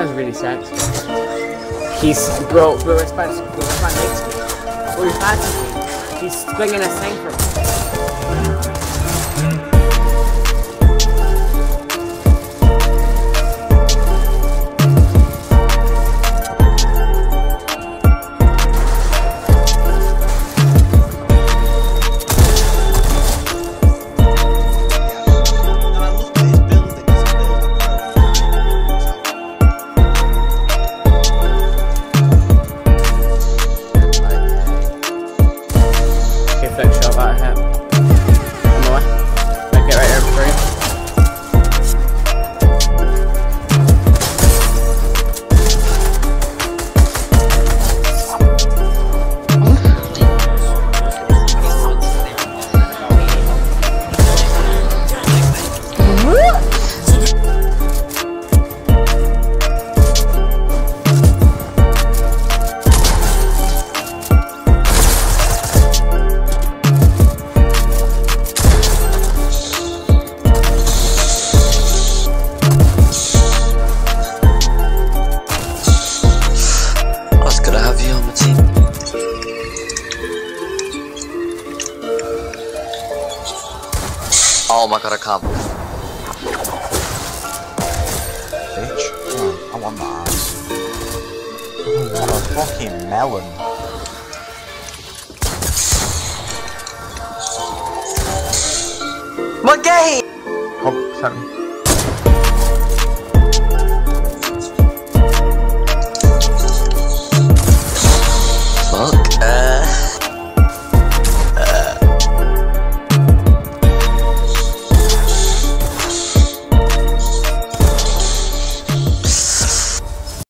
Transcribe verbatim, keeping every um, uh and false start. sounds really sad. He's bro, bro, it's fine, bro, it's fine, it's fine. Bro, it's fine. He's swinging a sink for me. Oh my god, I can't believe it. Bitch, oh, I want my ass. Oh, what a fucking melon. My game! Oh, sorry.